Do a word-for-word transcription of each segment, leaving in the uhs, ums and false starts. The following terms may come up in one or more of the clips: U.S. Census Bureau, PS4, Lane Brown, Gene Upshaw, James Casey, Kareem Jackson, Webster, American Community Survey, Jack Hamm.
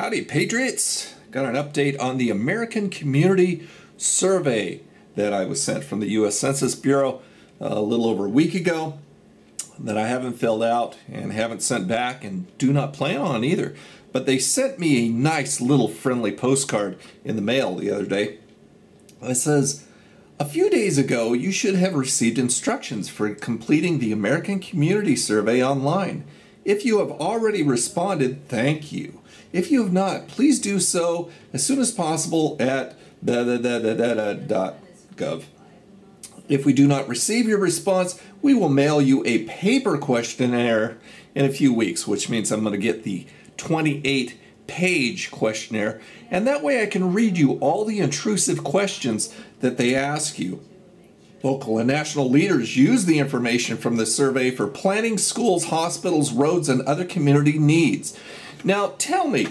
Howdy, Patriots! Got an update on the American Community Survey that I was sent from the U S Census Bureau a little over a week ago that I haven't filled out and haven't sent back and do not plan on either. But they sent me a nice little friendly postcard in the mail the other day. It says, "A few days ago, you should have received instructions for completing the American Community Survey online. If you have already responded, thank you. If you have not, please do so as soon as possible at da da da da da da dot gov. If we do not receive your response, we will mail you a paper questionnaire in a few weeks," which means I'm going to get the twenty-eight page questionnaire, and that way I can read you all the intrusive questions that they ask you. Local and national leaders use the information from the survey for planning schools, hospitals, roads, and other community needs. Now tell me,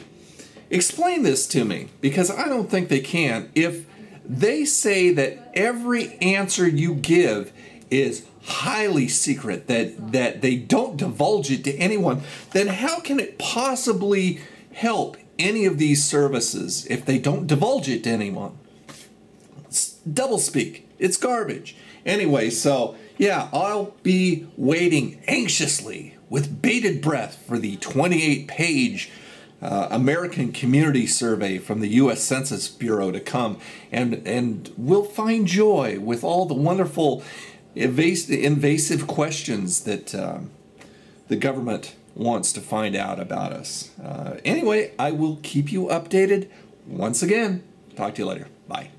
explain this to me, because I don't think they can. If they say that every answer you give is highly secret, that, that they don't divulge it to anyone, then how can it possibly help any of these services if they don't divulge it to anyone? It's doublespeak. It's garbage. Anyway, so yeah, I'll be waiting anxiously with bated breath for the twenty-eight page uh, American Community Survey from the U S Census Bureau to come, and, and we'll find joy with all the wonderful invas invasive questions that um, the government wants to find out about us. Uh, anyway, I will keep you updated once again. Talk to you later. Bye.